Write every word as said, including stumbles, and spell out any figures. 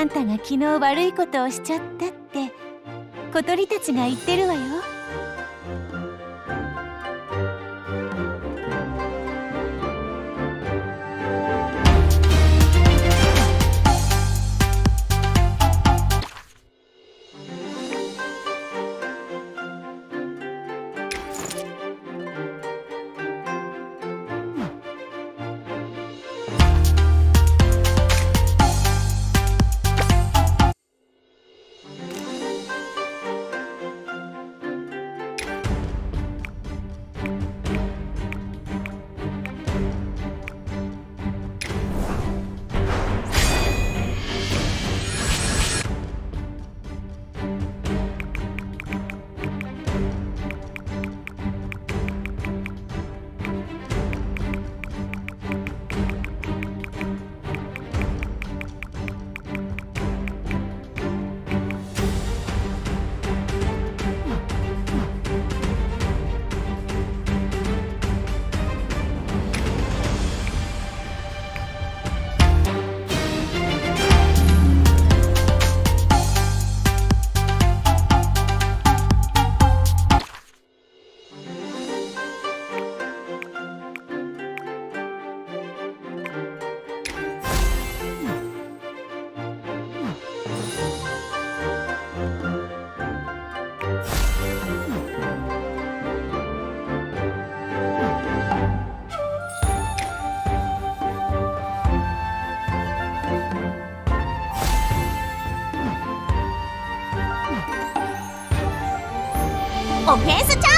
あんたが昨日悪いことをしちゃったって小鳥たちが言ってるわよ。オフェンスチャンス。